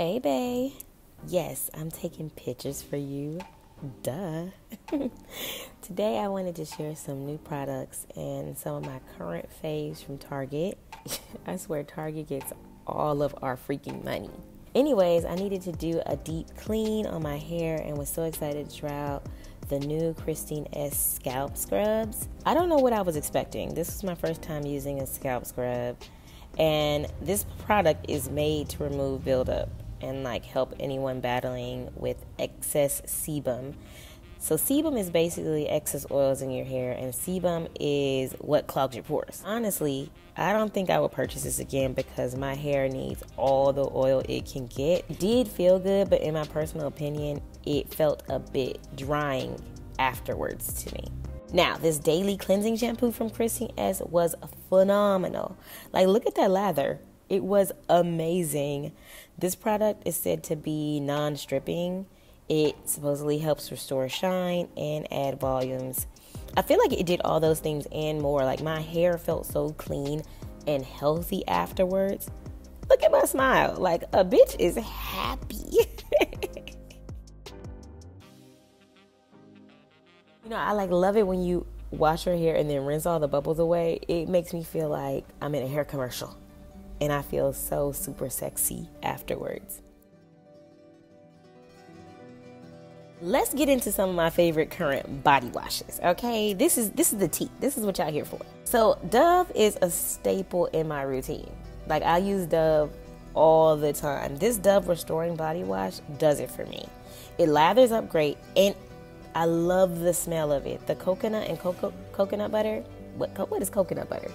Hey, bae. Yes, I'm taking pictures for you. Duh. Today I wanted to share some new products and some of my current faves from Target. I swear Target gets all of our freaking money. Anyways, I needed to do a deep clean on my hair and was so excited to try out the new Kristin Ess scalp scrubs. I don't know what I was expecting. This was my first time using a scalp scrub, and this product is made to remove buildup and like help anyone battling with excess sebum. So sebum is basically excess oils in your hair, and sebum is what clogs your pores. Honestly, I don't think I would purchase this again because my hair needs all the oil it can get. It did feel good, but in my personal opinion, it felt a bit drying afterwards to me. Now, this daily cleansing shampoo from Kristin Ess was phenomenal. Like, look at that lather. It was amazing. This product is said to be non-stripping. It supposedly helps restore shine and add volumes. I feel like it did all those things and more. Like, my hair felt so clean and healthy afterwards. Look at my smile. Like, a bitch is happy. You know, I like love it when you wash your hair and then rinse all the bubbles away. It makes me feel like I'm in a hair commercial. And I feel so super sexy afterwards. Let's get into some of my favorite current body washes, okay? This is the tea. This is what y'all here for. So Dove is a staple in my routine. Like, I use Dove all the time. This Dove Restoring Body Wash does it for me. It lathers up great, and I love the smell of it. The coconut and coconut butter. What is coconut butter?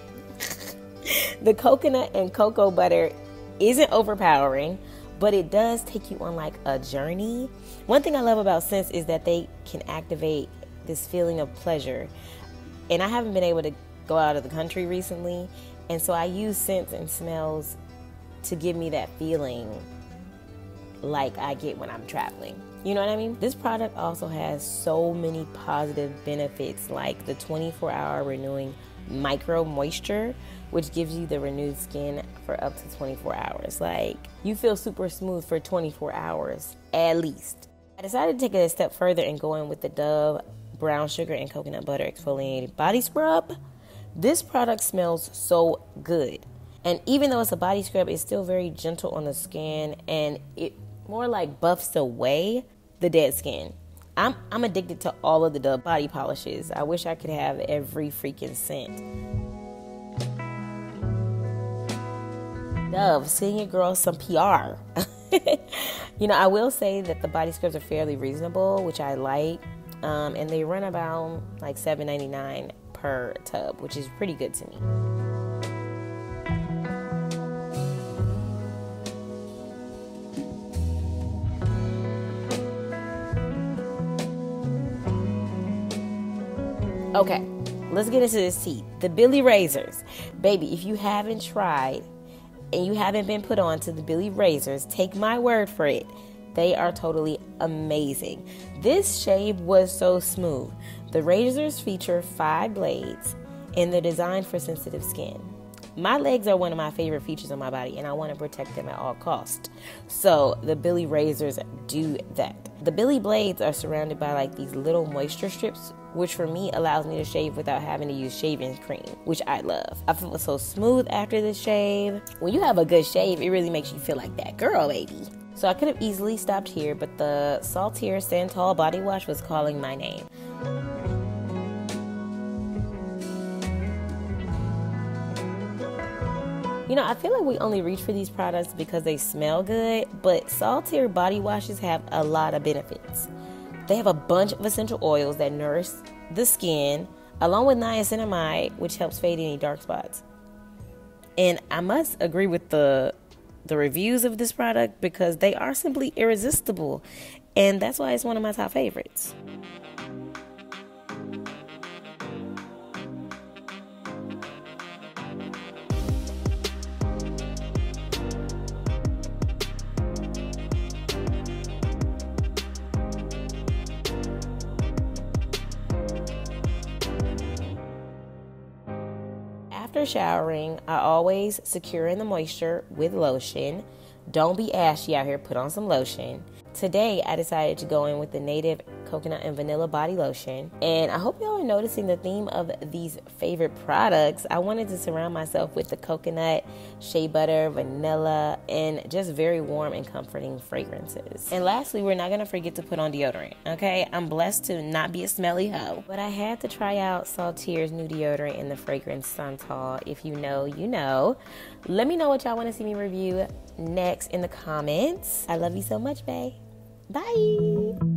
The coconut and cocoa butter isn't overpowering, but it does take you on like a journey. One thing I love about scents is that they can activate this feeling of pleasure. And I haven't been able to go out of the country recently, and so I use scents and smells to give me that feeling like I get when I'm traveling. You know what I mean? This product also has so many positive benefits, like the 24-hour renewing micro moisture, which gives you the renewed skin for up to 24 hours. Like, you feel super smooth for 24 hours, at least. I decided to take it a step further and go in with the Dove Brown Sugar and Coconut Butter Exfoliating Body Scrub. This product smells so good. And even though it's a body scrub, it's still very gentle on the skin, and it more like buffs away the dead skin. I'm addicted to all of the Dove body polishes. I wish I could have every freaking scent. Dove, send your girl some PR. You know, I will say that the body scrubs are fairly reasonable, which I like. And they run about like $7.99 per tub, which is pretty good to me. Okay, let's get into this tea. The Billy Razors. Baby, if you haven't tried and you haven't been put on to the Billy Razors, take my word for it. They are totally amazing. This shave was so smooth. The razors feature 5 blades, and they're designed for sensitive skin. My legs are one of my favorite features on my body, and I want to protect them at all costs. So the Billy Razors do that. The Billy blades are surrounded by like these little moisture strips, which for me allows me to shave without having to use shaving cream, which I love. I feel so smooth after the shave. When you have a good shave, it really makes you feel like that girl, baby. So I could have easily stopped here, but the Saltair Stand Tall Body Wash was calling my name. You know, I feel like we only reach for these products because they smell good, but Saltair body washes have a lot of benefits. They have a bunch of essential oils that nourish the skin, along with niacinamide, which helps fade any dark spots. And I must agree with the reviews of this product because they are simply irresistible, and that's why it's one of my top favorites. After showering, I always secure in the moisture with lotion, Don't be ashy out here. Put on some lotion. Today, I decided to go in with the Native Coconut and Vanilla Body Lotion. And I hope y'all are noticing the theme of these favorite products. I wanted to surround myself with the coconut, shea butter, vanilla, and just very warm and comforting fragrances. And lastly, we're not gonna forget to put on deodorant, okay? I'm blessed to not be a smelly hoe. But I had to try out Saltair's new deodorant in the fragrance Santal. If you know, you know. Let me know what y'all wanna see me review next in the comments. I love you so much, bae. Bye.